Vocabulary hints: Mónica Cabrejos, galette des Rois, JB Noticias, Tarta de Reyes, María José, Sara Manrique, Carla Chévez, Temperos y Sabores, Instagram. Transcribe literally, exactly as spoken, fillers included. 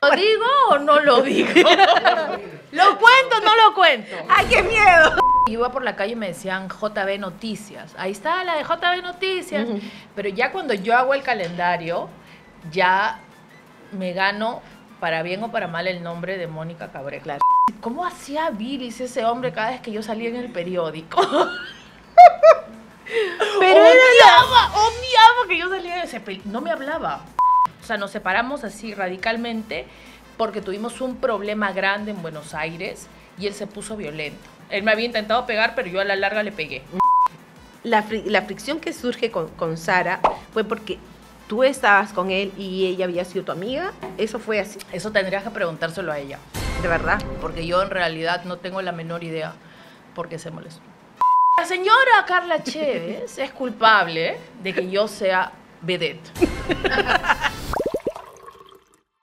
¿Lo digo o no lo digo? ¿Lo cuento o no lo cuento? ¡Ay, qué miedo! Iba por la calle y me decían J B Noticias. Ahí está la de J B Noticias. Uh-huh. Pero ya cuando yo hago el calendario, ya me gano, para bien o para mal, el nombre de Mónica Cabrejos. Claro. ¿Cómo hacía bilis ese hombre cada vez que yo salía en el periódico? Pero odiaba, era la... odiaba que yo salía de ese periódico. No me hablaba. O sea, nos separamos así radicalmente porque tuvimos un problema grande en Buenos Aires y él se puso violento. Él me había intentado pegar, pero yo a la larga le pegué. La, fri la fricción que surge con, con Sara fue porque tú estabas con él y ella había sido tu amiga. ¿Eso fue así? Eso tendrías que preguntárselo a ella. ¿De verdad? Porque yo en realidad no tengo la menor idea por qué se molestó. La señora Carla Chévez es culpable de que yo sea vedette.